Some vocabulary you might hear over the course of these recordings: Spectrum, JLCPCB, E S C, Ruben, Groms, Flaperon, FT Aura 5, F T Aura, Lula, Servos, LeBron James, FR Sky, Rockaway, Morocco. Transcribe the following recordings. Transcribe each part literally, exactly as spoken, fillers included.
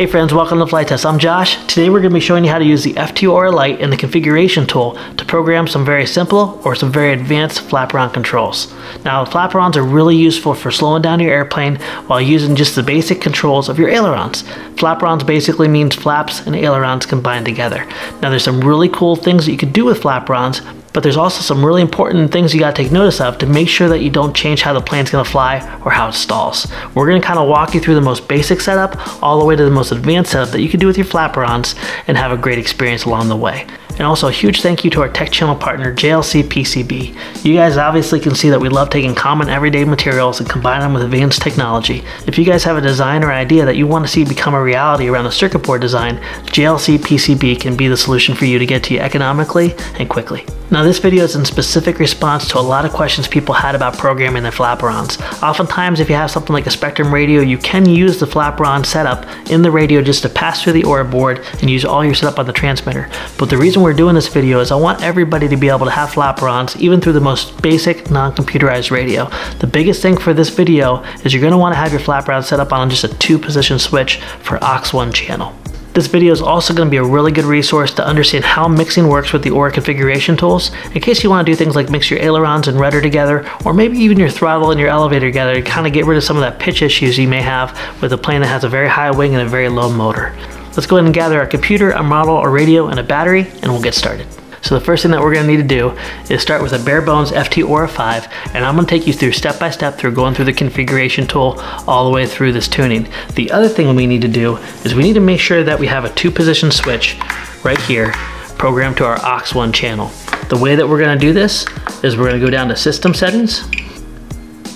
Hey friends, welcome to Flight Test. I'm Josh. Today we're going to be showing you how to use the F T Aura Lite and the configuration tool to program some very simple or some very advanced Flaperon controls. Now Flaperons are really useful for slowing down your airplane while using just the basic controls of your ailerons. Flaperons basically means flaps and ailerons combined together. Now there's some really cool things that you can do with Flaperons, but there's also some really important things you gotta take notice of to make sure that you don't change how the plane's gonna fly or how it stalls. We're gonna kinda walk you through the most basic setup all the way to the most advanced setup that you can do with your Flaperons and have a great experience along the way. And also a huge thank you to our tech channel partner, J L C P C B. You guys obviously can see that we love taking common everyday materials and combining them with advanced technology. If you guys have a design or idea that you want to see become a reality around a circuit board design, J L C P C B can be the solution for you to get to you economically and quickly. Now this video is in specific response to a lot of questions people had about programming their Flaperons. Oftentimes if you have something like a Spectrum radio, you can use the Flaperon setup in the radio just to pass through the Aura board and use all your setup on the transmitter. But the reason we're We're doing this video is I want everybody to be able to have Flaperons even through the most basic non-computerized radio. The biggest thing for this video is you're going to want to have your Flaperon set up on just a two position switch for aux one channel. This video is also going to be a really good resource to understand how mixing works with the Aura configuration tools in case you want to do things like mix your ailerons and rudder together, or maybe even your throttle and your elevator together to kind of get rid of some of that pitch issues you may have with a plane that has a very high wing and a very low motor. Let's go ahead and gather our computer, a model, a radio, and a battery, and we'll get started. So the first thing that we're going to need to do is start with a bare bones F T Aura five, and I'm going to take you through step by step through going through the configuration tool all the way through this tuning. The other thing we need to do is we need to make sure that we have a two position switch right here programmed to our aux one channel. The way that we're going to do this is we're going to go down to system settings.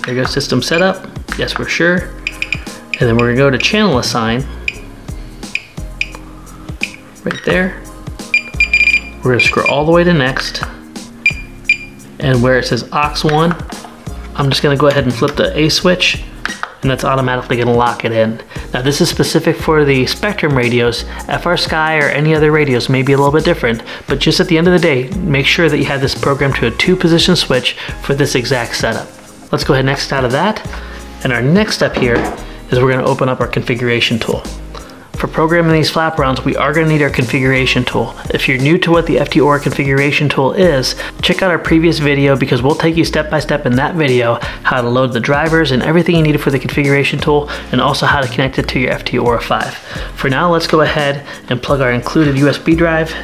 There you go, system setup. Yes, we're sure. And then we're going to go to channel assign. Right there. We're gonna scroll all the way to next. And where it says aux one, I'm just gonna go ahead and flip the A switch, and that's automatically gonna lock it in. Now this is specific for the Spectrum radios. F R Sky or any other radios may be a little bit different, but just at the end of the day, make sure that you have this programmed to a two position switch for this exact setup. Let's go ahead next out of that. And our next step here is we're gonna open up our configuration tool. For programming these Flaperons, we are going to need our configuration tool. If you're new to what the F T Aura configuration tool is, check out our previous video because we'll take you step by step in that video how to load the drivers and everything you needed for the configuration tool, and also how to connect it to your F T Aura five. For now, let's go ahead and plug our included U S B drive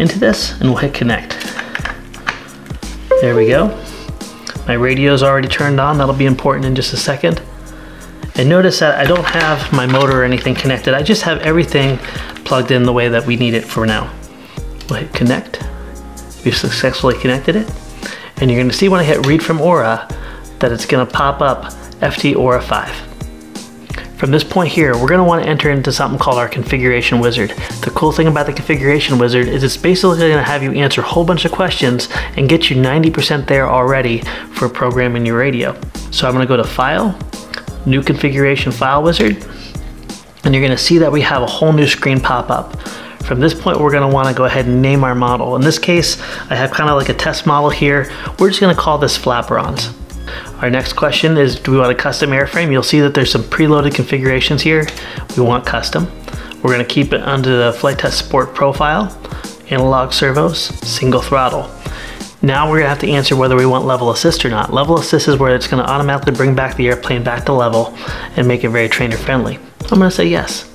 into this and we'll hit connect. There we go. My radio is already turned on. That'll be important in just a second. And notice that I don't have my motor or anything connected. I just have everything plugged in the way that we need it for now. We'll hit connect. We've successfully connected it. And you're gonna see when I hit read from Aura that it's gonna pop up F T Aura five. From this point here, we're going to want to enter into something called our configuration wizard. The cool thing about the configuration wizard is it's basically going to have you answer a whole bunch of questions and get you ninety percent there already for programming your radio. So I'm going to go to File, New Configuration File Wizard, and you're gonna see that we have a whole new screen pop up. From this point, we're gonna wanna go ahead and name our model. In this case, I have kind of like a test model here. We're just gonna call this Flaperons. Our next question is, do we want a custom airframe? You'll see that there's some preloaded configurations here. We want custom. We're gonna keep it under the Flight Test Support profile, analog servos, single throttle. Now we're gonna have to answer whether we want level assist or not. Level assist is where it's gonna automatically bring back the airplane back to level and make it very trainer friendly. I'm gonna say yes.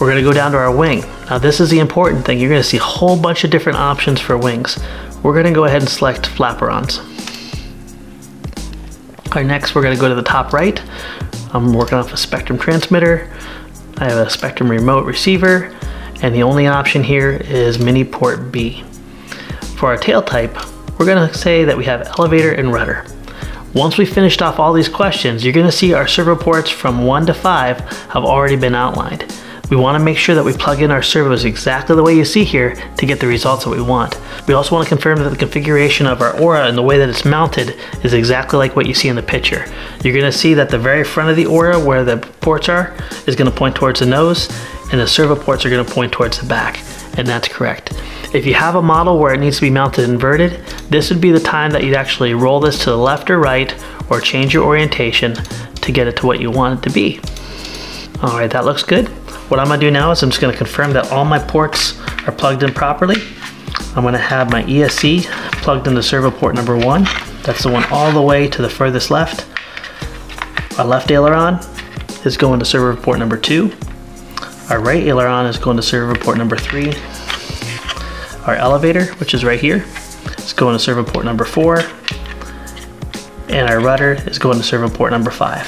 We're gonna go down to our wing. Now this is the important thing. You're gonna see a whole bunch of different options for wings. We're gonna go ahead and select Flaperons. Our next, we're gonna go to the top right. I'm working off a Spectrum transmitter. I have a Spectrum remote receiver. And the only option here is mini port B. For our tail type, we're gonna say that we have elevator and rudder. Once we finished off all these questions, you're gonna see our servo ports from one to five have already been outlined. We wanna make sure that we plug in our servos exactly the way you see here to get the results that we want. We also wanna confirm that the configuration of our Aura and the way that it's mounted is exactly like what you see in the picture. You're gonna see that the very front of the Aura where the ports are is gonna point towards the nose, and the servo ports are gonna point towards the back, and that's correct. If you have a model where it needs to be mounted inverted, this would be the time that you'd actually roll this to the left or right or change your orientation to get it to what you want it to be. All right, that looks good. What I'm gonna do now is I'm just gonna confirm that all my ports are plugged in properly. I'm gonna have my E S C plugged into servo port number one. That's the one all the way to the furthest left. Our left aileron is going to servo port number two. Our right aileron is going to servo port number three. Our elevator, which is right here, is going to servo port number four. And our rudder is going to servo port number five.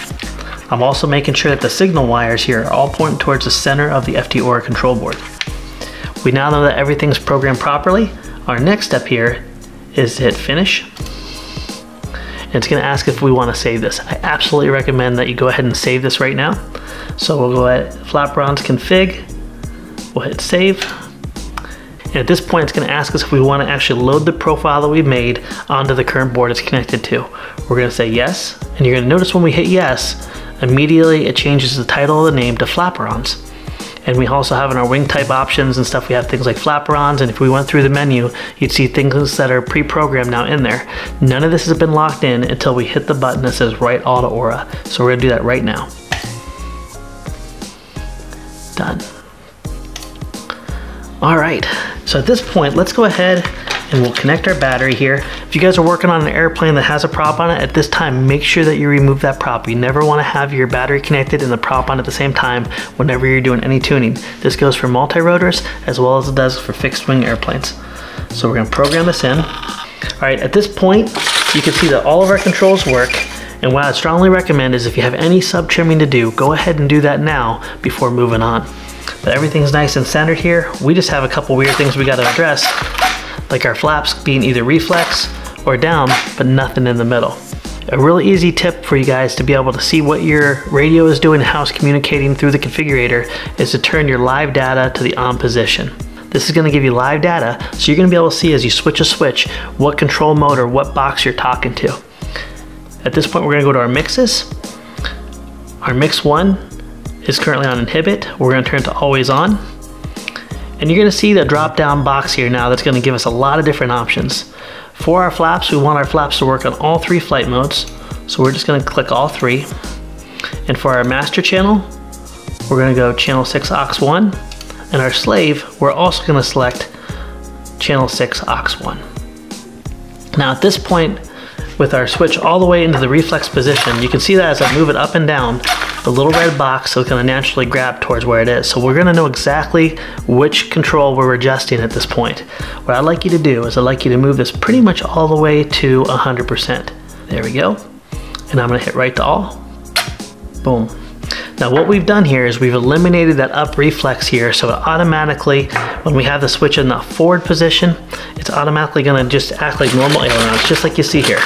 I'm also making sure that the signal wires here are all pointing towards the center of the F T Aura control board. We now know that everything's programmed properly. Our next step here is to hit finish. And it's gonna ask if we wanna save this. I absolutely recommend that you go ahead and save this right now. So we'll go at Flaperon's config, we'll hit save. And at this point, it's gonna ask us if we wanna actually load the profile that we've made onto the current board it's connected to. We're gonna say yes, and you're gonna notice when we hit yes, immediately it changes the title of the name to Flaperon's. And we also have in our wing type options and stuff, we have things like Flaperons, and if we went through the menu, you'd see things that are pre-programmed now in there. None of this has been locked in until we hit the button that says Write All to Aura. So we're gonna do that right now. Done. All right, so at this point, let's go ahead and we'll connect our battery here. If you guys are working on an airplane that has a prop on it, at this time, make sure that you remove that prop. You never wanna have your battery connected and the prop on at the same time whenever you're doing any tuning. This goes for multi-rotors as well as it does for fixed wing airplanes. So we're gonna program this in. All right, at this point, you can see that all of our controls work. And what I strongly recommend is if you have any sub trimming to do, go ahead and do that now before moving on. But everything's nice and centered here. We just have a couple weird things we gotta address, like our flaps being either reflex or down, but nothing in the middle. A really easy tip for you guys to be able to see what your radio is doing and how it's communicating through the configurator is to turn your live data to the on position. This is gonna give you live data, so you're gonna be able to see as you switch a switch what control mode or what box you're talking to. At this point, we're gonna go to our mixes. Our mix one is currently on inhibit. We're gonna turn it to always on. And you're gonna see the drop-down box here now that's gonna give us a lot of different options. For our flaps, we want our flaps to work on all three flight modes, so we're just gonna click all three. And for our master channel, we're gonna go channel six aux one, and our slave, we're also gonna select channel six aux one. Now at this point, with our switch all the way into the reflex position, you can see that as I move it up and down, the little red box is gonna naturally grab towards where it is. So we're gonna know exactly which control we're adjusting at this point. What I'd like you to do is I'd like you to move this pretty much all the way to one hundred percent. There we go. And I'm gonna hit right to all. Boom. Now what we've done here is we've eliminated that up reflex here, so it automatically, when we have the switch in the forward position, it's automatically gonna just act like normal ailerons, just like you see here.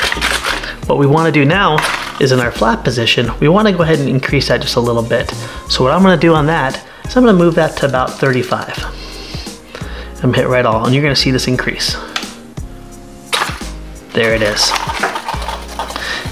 What we wanna do now is in our flap position, we wanna go ahead and increase that just a little bit. So what I'm gonna do on that is I'm gonna move that to about thirty-five. I'm gonna hit right all, and you're gonna see this increase. There it is.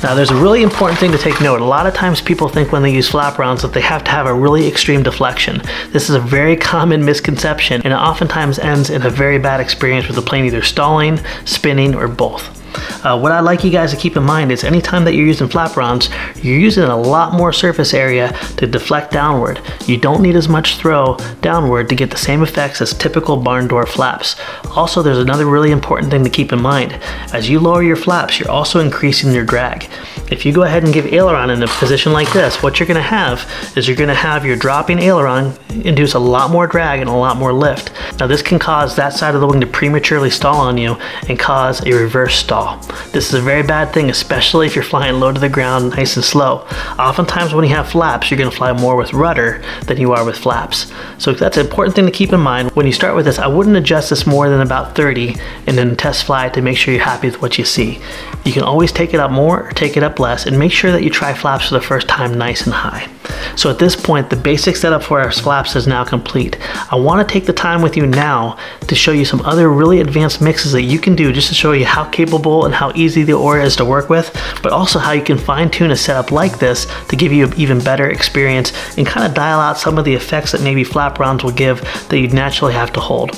Now there's a really important thing to take note. A lot of times people think when they use Flaperons that they have to have a really extreme deflection. This is a very common misconception, and it oftentimes ends in a very bad experience with the plane either stalling, spinning, or both. Uh, what I'd like you guys to keep in mind is anytime that you're using Flaperons, you're using a lot more surface area to deflect downward. You don't need as much throw downward to get the same effects as typical barn door flaps. Also, there's another really important thing to keep in mind. As you lower your flaps, you're also increasing your drag. If you go ahead and give aileron in a position like this, what you're gonna have is you're gonna have your dropping aileron induce a lot more drag and a lot more lift. Now this can cause that side of the wing to prematurely stall on you and cause a reverse stall. This is a very bad thing, especially if you're flying low to the ground, nice and slow. Oftentimes when you have flaps, you're gonna fly more with rudder than you are with flaps. So that's an important thing to keep in mind. When you start with this, I wouldn't adjust this more than about thirty and then test fly it to make sure you're happy with what you see. You can always take it up more or take it up less, and make sure that you try flaps for the first time nice and high. So at this point, the basic setup for our flaps is now complete. I wanna take the time with you now to show you some other really advanced mixes that you can do just to show you how capable and how easy the Aura is to work with, but also how you can fine tune a setup like this to give you an even better experience and kind of dial out some of the effects that maybe Flaperons will give that you'd naturally have to hold.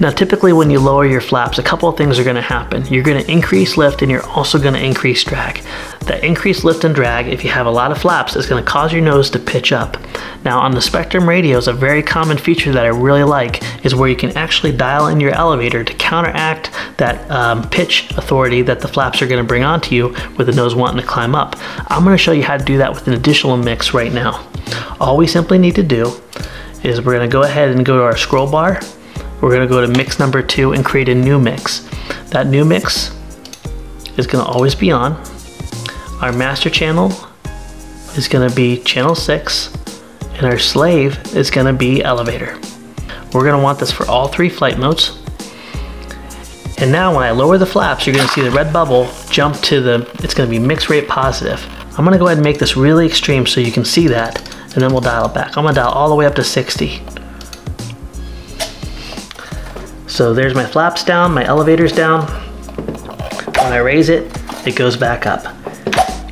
Now, typically when you lower your flaps, a couple of things are gonna happen. You're gonna increase lift and you're also gonna increase drag. That increased lift and drag, if you have a lot of flaps, is gonna cause your nose to pitch up. Now, on the Spectrum radios, a very common feature that I really like is where you can actually dial in your elevator to counteract that um, pitch authority that the flaps are gonna bring onto you with the nose wanting to climb up. I'm gonna show you how to do that with an additional mix right now. All we simply need to do is we're gonna go ahead and go to our scroll bar. We're gonna go to mix number two and create a new mix. That new mix is gonna always be on. Our master channel is gonna be channel six and our slave is gonna be elevator. We're gonna want this for all three flight modes. And now when I lower the flaps, you're gonna see the red bubble jump to the, it's gonna be mix rate positive. I'm gonna go ahead and make this really extreme so you can see that, and then we'll dial it back. I'm gonna dial all the way up to sixty. So there's my flaps down, my elevator's down. When I raise it, it goes back up.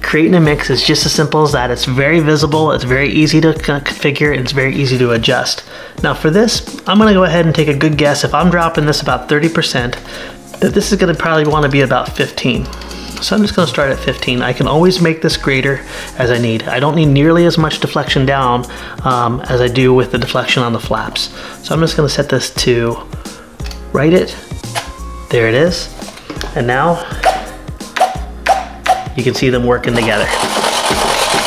Creating a mix is just as simple as that. It's very visible, it's very easy to configure, and it's very easy to adjust. Now for this, I'm gonna go ahead and take a good guess. If I'm dropping this about thirty percent, that this is gonna probably wanna be about fifteen. So I'm just gonna start at fifteen. I can always make this greater as I need. I don't need nearly as much deflection down um, as I do with the deflection on the flaps. So I'm just gonna set this to right it. There it is. And now you can see them working together.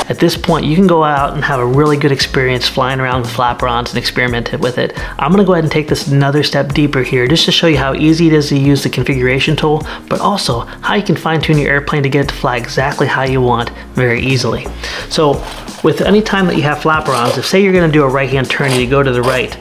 At this point, you can go out and have a really good experience flying around with Flaperons and experiment with it. I'm gonna go ahead and take this another step deeper here just to show you how easy it is to use the configuration tool, but also how you can fine tune your airplane to get it to fly exactly how you want very easily. So with any time that you have Flaperons, if say you're gonna do a right hand turn and you go to the right,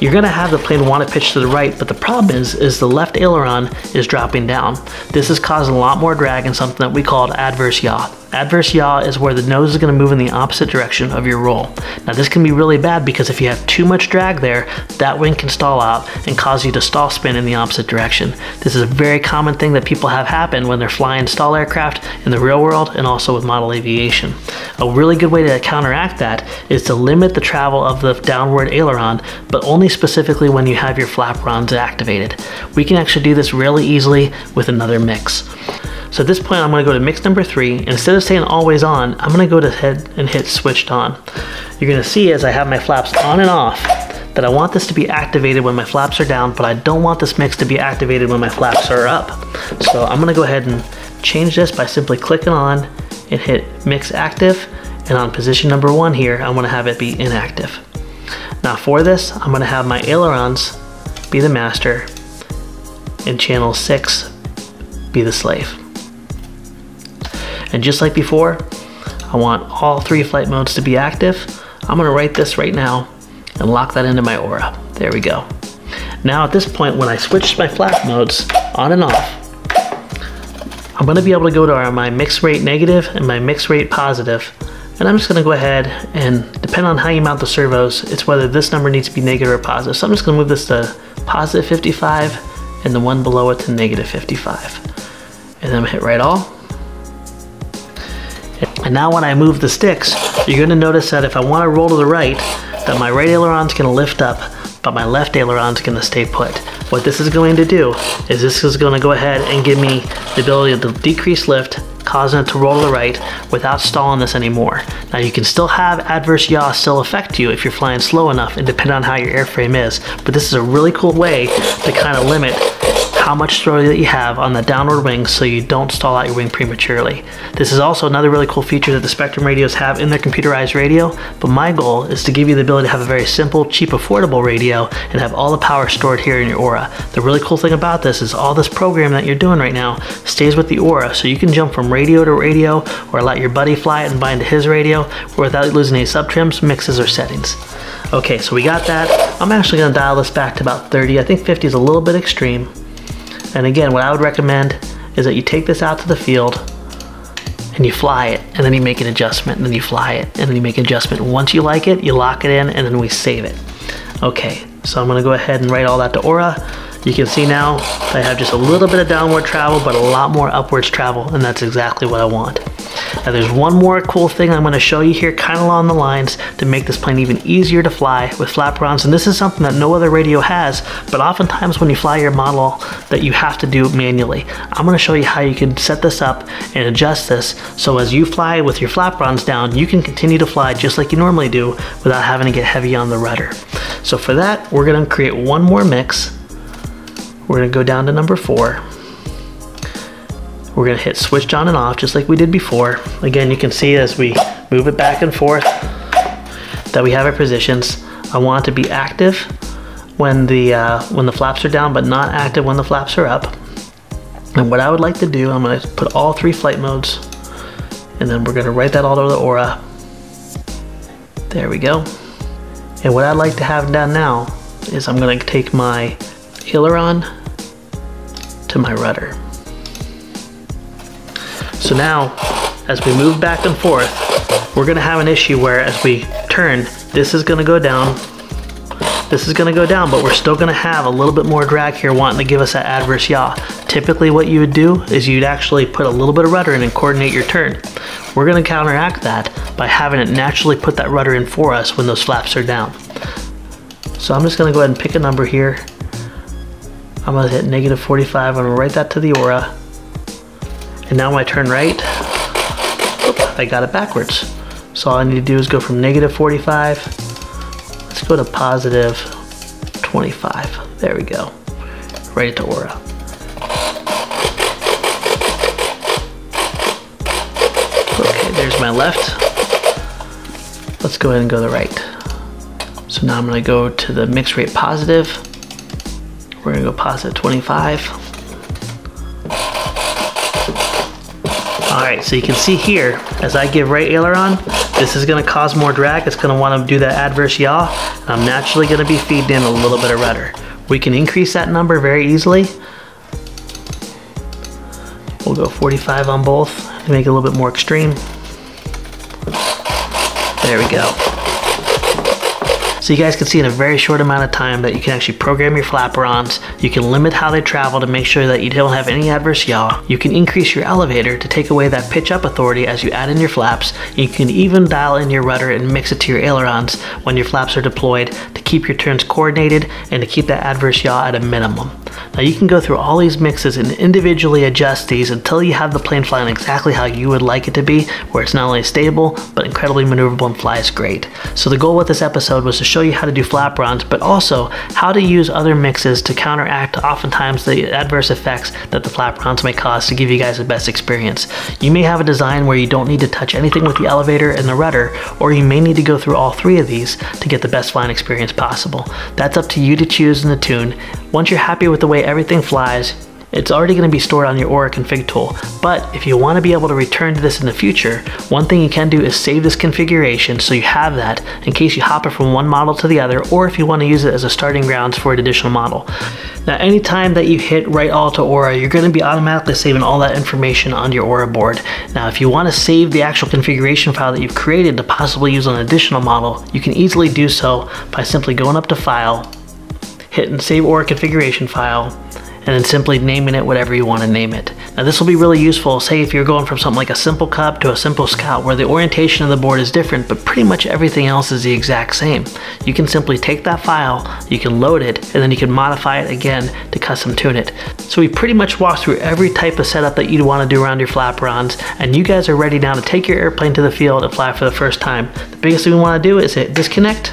you're gonna have the plane wanna pitch to the right, but the problem is, is the left aileron is dropping down. This is causing a lot more drag and something that we called adverse yaw. Adverse yaw is where the nose is gonna move in the opposite direction of your roll. Now this can be really bad because if you have too much drag there, that wing can stall out and cause you to stall spin in the opposite direction. This is a very common thing that people have happen when they're flying stall aircraft in the real world and also with model aviation. A really good way to counteract that is to limit the travel of the downward aileron, but only specifically when you have your Flaperons activated. We can actually do this really easily with another mix. So at this point, I'm gonna go to mix number three, and instead of saying always on, I'm gonna go to head and hit switched on. You're gonna see as I have my flaps on and off, that I want this to be activated when my flaps are down, but I don't want this mix to be activated when my flaps are up. So I'm gonna go ahead and change this by simply clicking on and hit mix active, and on position number one here, I wanna have it be inactive. Now for this, I'm gonna have my ailerons be the master and channel six be the slave. And just like before, I want all three flight modes to be active. I'm gonna write this right now and lock that into my Aura. There we go. Now at this point, when I switch my flap modes on and off, I'm gonna be able to go to our, my mix rate negative and my mix rate positive. And I'm just gonna go ahead and, depending on how you mount the servos, it's whether this number needs to be negative or positive. So I'm just gonna move this to positive fifty-five and the one below it to negative fifty-five. And then I'm gonna hit right all. And now when I move the sticks, you're gonna notice that if I wanna roll to the right, that my right aileron's gonna lift up, but my left aileron's gonna stay put. What this is going to do is this is gonna go ahead and give me the ability to decrease lift, causing it to roll to the right without stalling this anymore. Now you can still have adverse yaw still affect you if you're flying slow enough and depending on how your airframe is, but this is a really cool way to kind of limit how much throw that you have on the downward wing so you don't stall out your wing prematurely. This is also another really cool feature that the Spectrum radios have in their computerized radio, but my goal is to give you the ability to have a very simple, cheap, affordable radio and have all the power stored here in your Aura. The really cool thing about this is all this program that you're doing right now stays with the Aura, so you can jump from radio to radio or let your buddy fly it and bind to his radio or without losing any subtrims, mixes, or settings. Okay, so we got that. I'm actually gonna dial this back to about thirty. I think fifty is a little bit extreme. And again, what I would recommend is that you take this out to the field and you fly it, and then you make an adjustment, and then you fly it, and then you make an adjustment. Once you like it, you lock it in, and then we save it. Okay, so I'm gonna go ahead and write all that to Aura. You can see now I have just a little bit of downward travel, but a lot more upwards travel, and that's exactly what I want. Now there's one more cool thing I'm gonna show you here, kind of along the lines, to make this plane even easier to fly with Flaperons, and this is something that no other radio has, but oftentimes when you fly your model that you have to do manually. I'm gonna show you how you can set this up and adjust this so as you fly with your Flaperons down, you can continue to fly just like you normally do without having to get heavy on the rudder. So for that, we're gonna create one more mix. We're gonna go down to number four. We're gonna hit switched on and off just like we did before. Again, you can see as we move it back and forth that we have our positions. I want it to be active when the, uh, when the flaps are down, but not active when the flaps are up. And what I would like to do, I'm gonna put all three flight modes, and then we're gonna write that all over the Aura. There we go. And what I'd like to have done now is I'm gonna take my aileron to my rudder. So now, as we move back and forth, we're gonna have an issue where as we turn, this is gonna go down, this is gonna go down, but we're still gonna have a little bit more drag here wanting to give us that adverse yaw. Typically what you would do is you'd actually put a little bit of rudder in and coordinate your turn. We're gonna counteract that by having it naturally put that rudder in for us when those flaps are down. So I'm just gonna go ahead and pick a number here. I'm gonna hit negative forty-five, I'm gonna write that to the Aura. And now when I turn right, I got it backwards. So all I need to do is go from negative forty-five, let's go to positive twenty-five. There we go, right to Aura. Okay, there's my left. Let's go ahead and go to the right. So now I'm gonna go to the mix rate positive. We're gonna go positive twenty-five. All right, so you can see here, as I give right aileron, this is gonna cause more drag. It's gonna wanna do that adverse yaw. And I'm naturally gonna be feeding in a little bit of rudder. We can increase that number very easily. We'll go forty-five on both to make it a little bit more extreme. There we go. So you guys can see in a very short amount of time that you can actually program your Flaperons, you can limit how they travel to make sure that you don't have any adverse yaw, you can increase your elevator to take away that pitch up authority as you add in your flaps, you can even dial in your rudder and mix it to your ailerons when your flaps are deployed to keep your turns coordinated and to keep that adverse yaw at a minimum. Now you can go through all these mixes and individually adjust these until you have the plane flying exactly how you would like it to be, where it's not only stable, but incredibly maneuverable and flies great. So the goal with this episode was to show you how to do Flaperons, but also how to use other mixes to counteract oftentimes the adverse effects that the Flaperons may cause to give you guys the best experience. You may have a design where you don't need to touch anything with the elevator and the rudder, or you may need to go through all three of these to get the best flying experience possible. That's up to you to choose and attune. Once you're happy with the way everything flies, it's already going to be stored on your Aura config tool, but if you want to be able to return to this in the future, one thing you can do is save this configuration so you have that in case you hop it from one model to the other, or if you want to use it as a starting grounds for an additional model. Now anytime that you hit right all to Aura, you're going to be automatically saving all that information on your Aura board. Now if you want to save the actual configuration file that you've created to possibly use on an additional model, you can easily do so by simply going up to File, hitting Save Aura Configuration File, and then simply naming it whatever you want to name it. Now this will be really useful, say if you're going from something like a simple cup to a simple scout where the orientation of the board is different, but pretty much everything else is the exact same. You can simply take that file, you can load it, and then you can modify it again to custom tune it. So we pretty much walked through every type of setup that you'd want to do around your Flaperons, and you guys are ready now to take your airplane to the field and fly for the first time. The biggest thing we want to do is hit disconnect,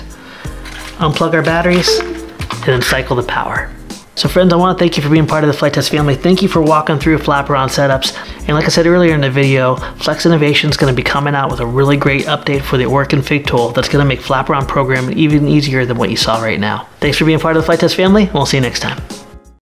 unplug our batteries, and then cycle the power. So friends, I want to thank you for being part of the Flight Test family. Thank you for walking through Flaperon setups. And like I said earlier in the video, Flex Innovation is going to be coming out with a really great update for the Aura config tool that's going to make Flaperon programming even easier than what you saw right now. Thanks for being part of the Flight Test family, and we'll see you next time.